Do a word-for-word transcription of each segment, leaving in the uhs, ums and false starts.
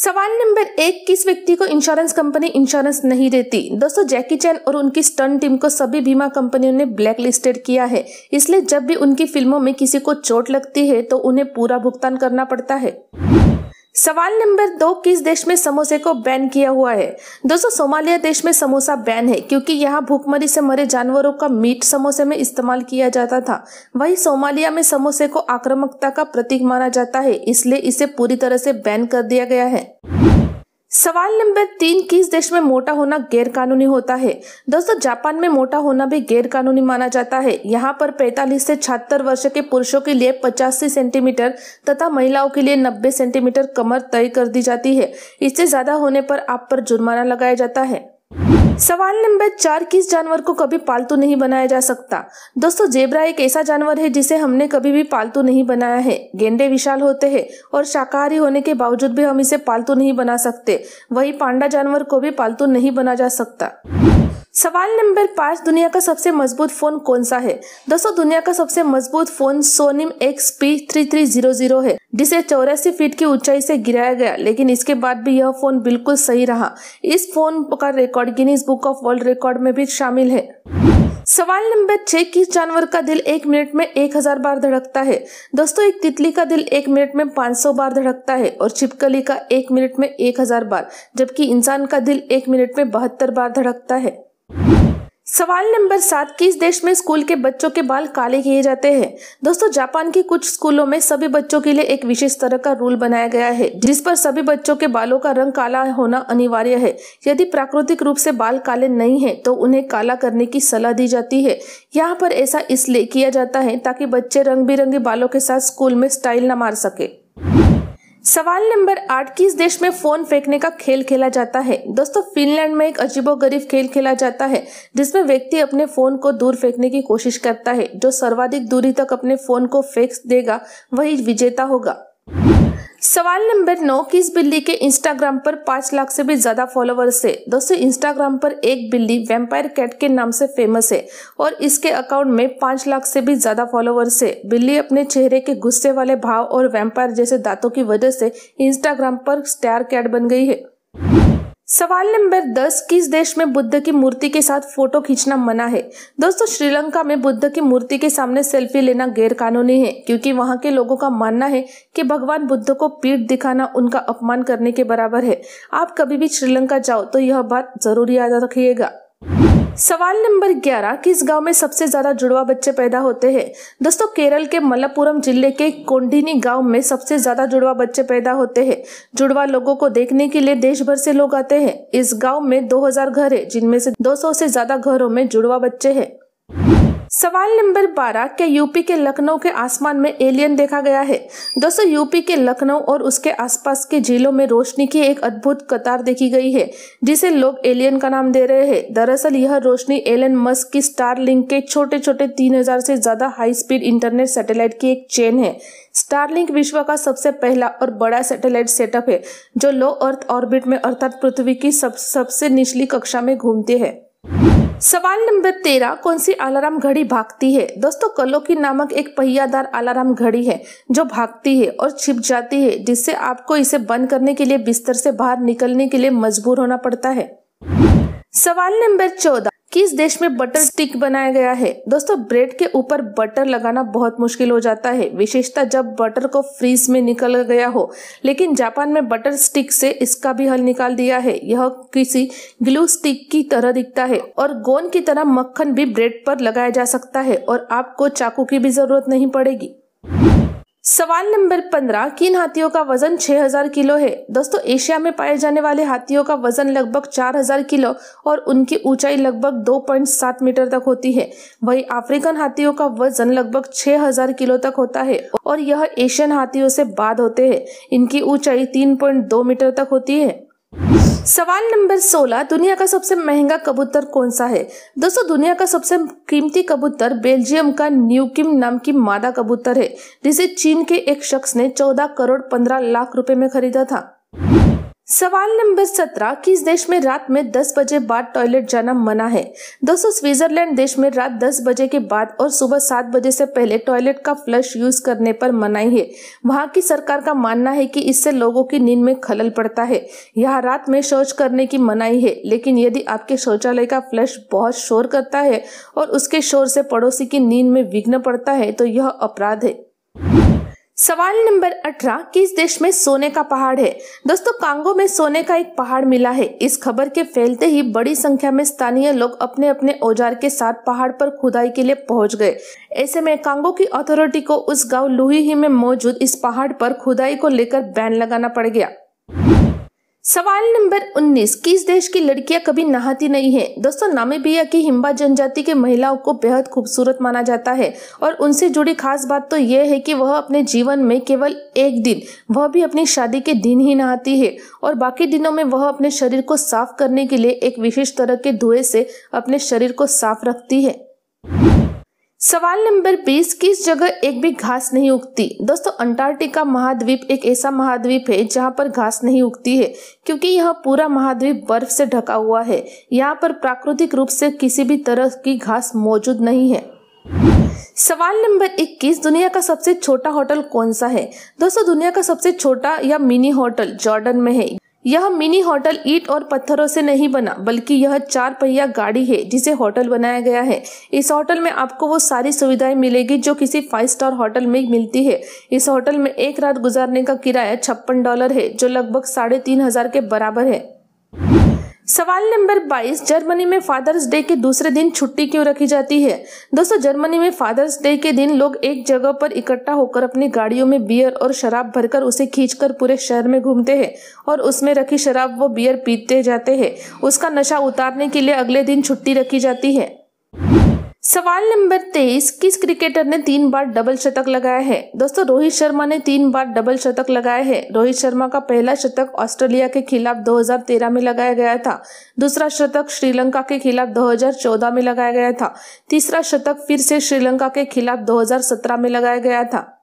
सवाल नंबर एक, किस व्यक्ति को इंश्योरेंस कंपनी इंश्योरेंस नहीं देती? दोस्तों, जैकी चैन और उनकी स्टंट टीम को सभी बीमा कंपनियों ने ब्लैक लिस्टेड किया है, इसलिए जब भी उनकी फिल्मों में किसी को चोट लगती है तो उन्हें पूरा भुगतान करना पड़ता है। सवाल नंबर दो, किस देश में समोसे को बैन किया हुआ है? दोस्तों, सोमालिया देश में समोसा बैन है क्योंकि यहाँ भूखमरी से मरे जानवरों का मीट समोसे में इस्तेमाल किया जाता था। वहीं सोमालिया में समोसे को आक्रामकता का प्रतीक माना जाता है, इसलिए इसे पूरी तरह से बैन कर दिया गया है। सवाल नंबर तीन, किस देश में मोटा होना गैर कानूनी होता है? दोस्तों, जापान में मोटा होना भी गैर कानूनी माना जाता है। यहाँ पर पैंतालीस से छिहत्तर वर्ष के पुरुषों के लिए पचासी सेंटीमीटर तथा महिलाओं के लिए नब्बे सेंटीमीटर कमर तय कर दी जाती है। इससे ज्यादा होने पर आप पर जुर्माना लगाया जाता है। सवाल नंबर चार, किस जानवर को कभी पालतू नहीं बनाया जा सकता? दोस्तों, जेब्रा एक ऐसा जानवर है जिसे हमने कभी भी पालतू नहीं बनाया है। गेंडे विशाल होते हैं और शाकाहारी होने के बावजूद भी हम इसे पालतू नहीं बना सकते। वही पांडा जानवर को भी पालतू नहीं बना जा सकता। सवाल नंबर पाँच, दुनिया का सबसे मजबूत फोन कौन सा है? दोस्तों, दुनिया का सबसे मजबूत phone Sonim XP three three zero zero है, जिसे चौरासी फीट की ऊंचाई से गिराया गया, लेकिन इसके बाद भी यह फोन बिल्कुल सही रहा। इस फोन का record Guinness book of world record में भी शामिल है। सवाल नंबर छह, किस जानवर का दिल एक मिनट में एक हजार बार धड़कता है? दोस्तों, एक तितली का दिल एक मिनट में पाँच सौ बार धड़कता है और छिपकली का एक मिनट में एक हजार बार, जबकि इंसान का दिल एक मिनट में बहत्तर बार धड़कता है। सवाल नंबर सात, किस देश में स्कूल के बच्चों के बाल काले किए जाते हैं? दोस्तों, जापान के कुछ स्कूलों में सभी बच्चों के लिए एक विशेष तरह का रूल बनाया गया है, जिस पर सभी बच्चों के बालों का रंग काला होना अनिवार्य है। यदि प्राकृतिक रूप से बाल काले नहीं हैं, तो उन्हें काला करने की सलाह दी जाती है। यहाँ पर ऐसा इसलिए किया जाता है ताकि बच्चे रंग बिरंगे बालों के साथ स्कूल में स्टाइल न मार सके। सवाल नंबर आठ, किस देश में फोन फेंकने का खेल खेला जाता है? दोस्तों, फिनलैंड में एक अजीबोगरीब खेल खेला जाता है जिसमें व्यक्ति अपने फोन को दूर फेंकने की कोशिश करता है। जो सर्वाधिक दूरी तक अपने फोन को फेंक देगा वही विजेता होगा। सवाल नंबर नौ, किस बिल्ली के इंस्टाग्राम पर पाँच लाख से भी ज्यादा फॉलोअर्स है? दोस्तों, इंस्टाग्राम पर एक बिल्ली वैम्पायर कैट के नाम से फेमस है और इसके अकाउंट में पाँच लाख से भी ज्यादा फॉलोअर्स है। बिल्ली अपने चेहरे के गुस्से वाले भाव और वैम्पायर जैसे दांतों की वजह से इंस्टाग्राम पर स्टार कैट बन गई है। सवाल नंबर दस, किस देश में बुद्ध की मूर्ति के साथ फोटो खींचना मना है? दोस्तों, श्रीलंका में बुद्ध की मूर्ति के सामने सेल्फी लेना गैर कानूनी है क्योंकि वहां के लोगों का मानना है कि भगवान बुद्ध को पीठ दिखाना उनका अपमान करने के बराबर है। आप कभी भी श्रीलंका जाओ तो यह बात जरूर याद रखिएगा। सवाल नंबर ग्यारह, किस गांव में सबसे ज्यादा जुड़वा बच्चे पैदा होते हैं? दोस्तों, केरल के मलप्पुरम जिले के कोंडिनी गांव में सबसे ज्यादा जुड़वा बच्चे पैदा होते हैं। जुड़वा लोगों को देखने के लिए देश भर से लोग आते हैं। इस गांव में दो हज़ार घर है, जिनमें से दो सौ से ज्यादा घरों में जुड़वा बच्चे हैं। सवाल नंबर बारह, क्या यूपी के लखनऊ के आसमान में एलियन देखा गया है? दोस्तों, यूपी के लखनऊ और उसके आसपास के जिलों में रोशनी की एक अद्भुत कतार देखी गई है, जिसे लोग एलियन का नाम दे रहे हैं। दरअसल यह रोशनी एलन मस्क की स्टारलिंक के छोटे छोटे तीन हज़ार से ज्यादा हाई स्पीड इंटरनेट सैटेलाइट की एक चेन है। स्टारलिंक विश्व का सबसे पहला और बड़ा सैटेलाइट सेटअप है जो लो अर्थ ऑर्बिट में अर्थात पृथ्वी की सब, सबसे निचली कक्षा में घूमती है। सवाल नंबर तेरह, कौन सी अलार्म घड़ी भागती है? दोस्तों, क्लॉकी नामक एक पहियादार अलार्म घड़ी है जो भागती है और छिप जाती है, जिससे आपको इसे बंद करने के लिए बिस्तर से बाहर निकलने के लिए मजबूर होना पड़ता है। सवाल नंबर चौदह, किस देश में बटर स्टिक बनाया गया है? दोस्तों, ब्रेड के ऊपर बटर लगाना बहुत मुश्किल हो जाता है, विशेषतः जब बटर को फ्रीज में निकल गया हो, लेकिन जापान में बटर स्टिक से इसका भी हल निकाल दिया है। यह किसी ग्लू स्टिक की तरह दिखता है और गोंद की तरह मक्खन भी ब्रेड पर लगाया जा सकता है और आपको चाकू की भी जरूरत नहीं पड़ेगी। सवाल नंबर पंद्रह, किन हाथियों का वजन छह हज़ार किलो है? दोस्तों, एशिया में पाए जाने वाले हाथियों का वजन लगभग चार हज़ार किलो और उनकी ऊंचाई लगभग दो पॉइंट सात मीटर तक होती है। वहीं अफ्रीकन हाथियों का वजन लगभग छह हज़ार किलो तक होता है और यह एशियन हाथियों से बाद होते हैं। इनकी ऊंचाई तीन पॉइंट दो मीटर तक होती है। सवाल नंबर सोलह, दुनिया का सबसे महंगा कबूतर कौन सा है? दोस्तों, दुनिया का सबसे कीमती कबूतर बेल्जियम का न्यूकिम नाम की मादा कबूतर है, जिसे चीन के एक शख्स ने चौदह करोड़ पंद्रह लाख रुपए में खरीदा था। सवाल नंबर सत्रह, किस देश में रात में दस बजे बाद टॉयलेट जाना मना है? दोस्तों स्विट्जरलैंड देश में रात दस बजे के बाद और सुबह सात बजे से पहले टॉयलेट का फ्लश यूज करने पर मनाही है। वहां की सरकार का मानना है कि इससे लोगों की नींद में खलल पड़ता है। यहाँ रात में शौच करने की मनाही है, लेकिन यदि आपके शौचालय का फ्लश बहुत शोर करता है और उसके शोर से पड़ोसी की नींद में विघ्न पड़ता है तो यह अपराध है। सवाल नंबर अठारह, किस देश में सोने का पहाड़ है? दोस्तों कांगो में सोने का एक पहाड़ मिला है। इस खबर के फैलते ही बड़ी संख्या में स्थानीय लोग अपने अपने औजार के साथ पहाड़ पर खुदाई के लिए पहुंच गए। ऐसे में कांगो की अथॉरिटी को उस गांव लुहिही में मौजूद इस पहाड़ पर खुदाई को लेकर बैन लगाना पड़ गया। सवाल नंबर उन्नीस, किस देश की लड़कियां कभी नहाती नहीं है? दोस्तों नामीबिया की हिम्बा जनजाति के महिलाओं को बेहद खूबसूरत माना जाता है और उनसे जुड़ी खास बात तो यह है कि वह अपने जीवन में केवल एक दिन, वह भी अपनी शादी के दिन ही नहाती है और बाकी दिनों में वह अपने शरीर को साफ करने के लिए एक विशेष तरह के धुएं से अपने शरीर को साफ रखती है। सवाल नंबर बीस, किस जगह एक भी घास नहीं उगती? दोस्तों अंटार्कटिका महाद्वीप एक ऐसा महाद्वीप है जहां पर घास नहीं उगती है, क्योंकि यह पूरा महाद्वीप बर्फ से ढका हुआ है। यहां पर प्राकृतिक रूप से किसी भी तरह की घास मौजूद नहीं है। सवाल नंबर इक्कीस, दुनिया का सबसे छोटा होटल कौन सा है? दोस्तों दुनिया का सबसे छोटा या मिनी होटल जॉर्डन में है। यह मिनी होटल ईंट और पत्थरों से नहीं बना, बल्कि यह चार पहिया गाड़ी है जिसे होटल बनाया गया है। इस होटल में आपको वो सारी सुविधाएं मिलेगी जो किसी फाइव स्टार होटल में मिलती है। इस होटल में एक रात गुजारने का किराया छप्पन डॉलर है, जो लगभग साढ़े तीन हजार के बराबर है। सवाल नंबर बाईस, जर्मनी में फादर्स डे के दूसरे दिन छुट्टी क्यों रखी जाती है? दोस्तों जर्मनी में फादर्स डे के दिन लोग एक जगह पर इकट्ठा होकर अपनी गाड़ियों में बियर और शराब भरकर उसे खींचकर पूरे शहर में घूमते हैं और उसमें रखी शराब वो बियर पीते जाते हैं। उसका नशा उतारने के लिए अगले दिन छुट्टी रखी जाती है। सवाल नंबर तेईस, किस क्रिकेटर ने तीन बार डबल शतक लगाया है? दोस्तों रोहित शर्मा ने तीन बार डबल शतक लगाया है। रोहित शर्मा का पहला शतक ऑस्ट्रेलिया के खिलाफ दो हज़ार तेरह में लगाया गया था। दूसरा शतक श्रीलंका के खिलाफ दो हज़ार चौदह में लगाया गया था। तीसरा शतक फिर से श्रीलंका के खिलाफ दो हज़ार सत्रह में लगाया गया था।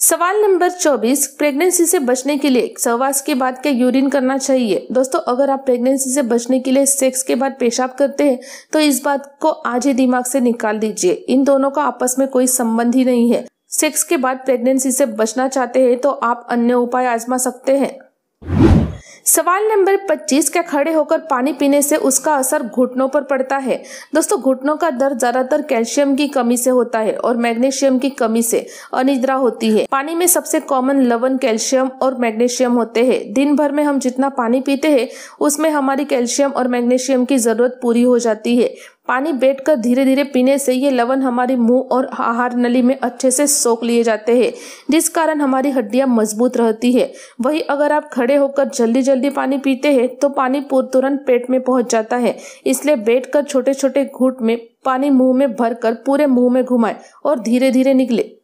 सवाल नंबर चौबीस, प्रेगनेंसी से बचने के लिए सहवास के बाद क्या यूरिन करना चाहिए? दोस्तों अगर आप प्रेगनेंसी से बचने के लिए सेक्स के बाद पेशाब करते हैं तो इस बात को आज ही दिमाग से निकाल दीजिए। इन दोनों का आपस में कोई संबंध ही नहीं है। सेक्स के बाद प्रेगनेंसी से बचना चाहते हैं तो आप अन्य उपाय आजमा सकते हैं। सवाल नंबर पच्चीस, क्या खड़े होकर पानी पीने से उसका असर घुटनों पर पड़ता है? दोस्तों घुटनों का दर्द ज्यादातर कैल्शियम की कमी से होता है और मैग्नीशियम की कमी से अनिद्रा होती है। पानी में सबसे कॉमन लवण कैल्शियम और मैग्नीशियम होते हैं। दिन भर में हम जितना पानी पीते हैं उसमें हमारी कैल्शियम और मैग्नीशियम की जरूरत पूरी हो जाती है। पानी बैठकर धीरे धीरे पीने से ये लवण हमारे मुंह और आहार नली में अच्छे से सोख लिए जाते हैं, जिस कारण हमारी हड्डियां मजबूत रहती है। वहीं अगर आप खड़े होकर जल्दी जल्दी पानी पीते हैं तो पानी तुरंत पेट में पहुंच जाता है। इसलिए बैठकर छोटे छोटे घूंट में पानी मुंह में भरकर पूरे मुंह में घुमाएं और धीरे धीरे निकले।